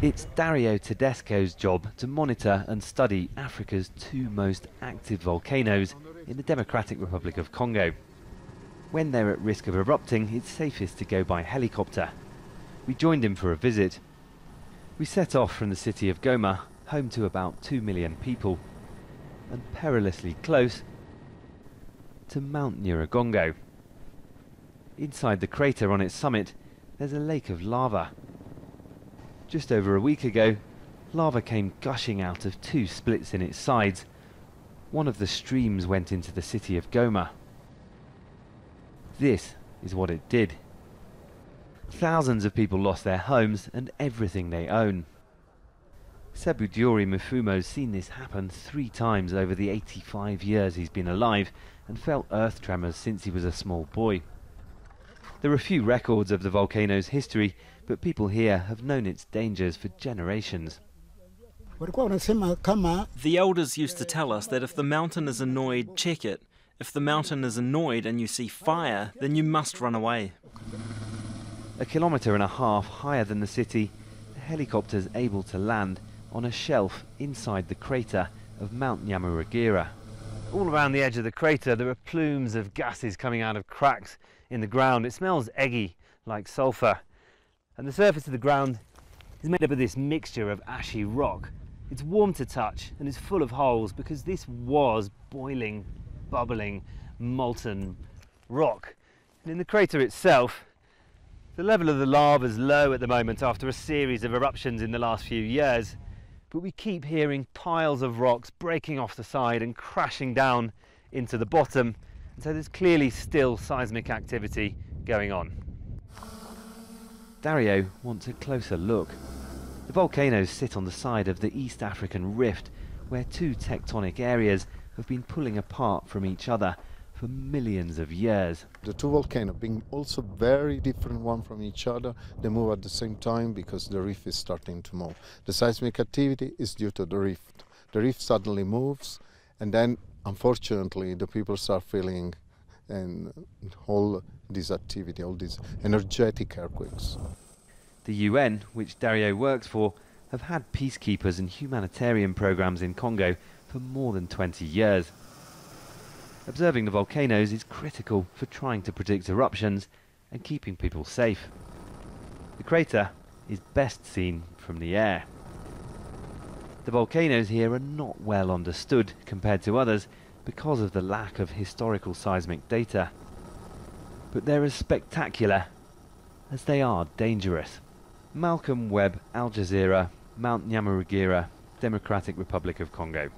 It's Dario Tedesco's job to monitor and study Africa's two most active volcanoes in the Democratic Republic of Congo. When they're at risk of erupting, it's safest to go by helicopter. We joined him for a visit. We set off from the city of Goma, home to about 2 million people, and perilously close to Mount Nyiragongo. Inside the crater on its summit, there's a lake of lava. Just over a week ago, lava came gushing out of two splits in its sides. One of the streams went into the city of Goma. This is what it did. Thousands of people lost their homes and everything they own. Sebuduri Mufumo's seen this happen 3 times over the 85 years he's been alive and felt earth tremors since he was a small boy. There are few records of the volcano's history, but people here have known its dangers for generations. The elders used to tell us that if the mountain is annoyed, check it. If the mountain is annoyed and you see fire, then you must run away. 1.5 kilometres higher than the city, the helicopter's able to land on a shelf inside the crater of Mount Nyamuragira. All around the edge of the crater, there are plumes of gases coming out of cracks in the ground. It smells eggy, like sulfur. And the surface of the ground is made up of this mixture of ashy rock. It's warm to touch and it's full of holes because this was boiling, bubbling, molten rock. And in the crater itself, the level of the lava is low at the moment after a series of eruptions in the last few years. But we keep hearing piles of rocks breaking off the side and crashing down into the bottom. So there's clearly still seismic activity going on. Dario wants a closer look. The volcanoes sit on the side of the East African Rift, where two tectonic areas have been pulling apart from each other for millions of years. The two volcanoes being also very different one from each other, they move at the same time because the rift is starting to move. The seismic activity is due to the rift. The rift suddenly moves and then unfortunately, the people start feeling all this activity, all these energetic earthquakes. The UN, which Dario works for, have had peacekeepers and humanitarian programs in Congo for more than 20 years. Observing the volcanoes is critical for trying to predict eruptions and keeping people safe. The crater is best seen from the air. The volcanoes here are not well understood compared to others because of the lack of historical seismic data. But they're as spectacular as they are dangerous. Malcolm Webb, Al Jazeera, Mount Nyamuragira, Democratic Republic of Congo.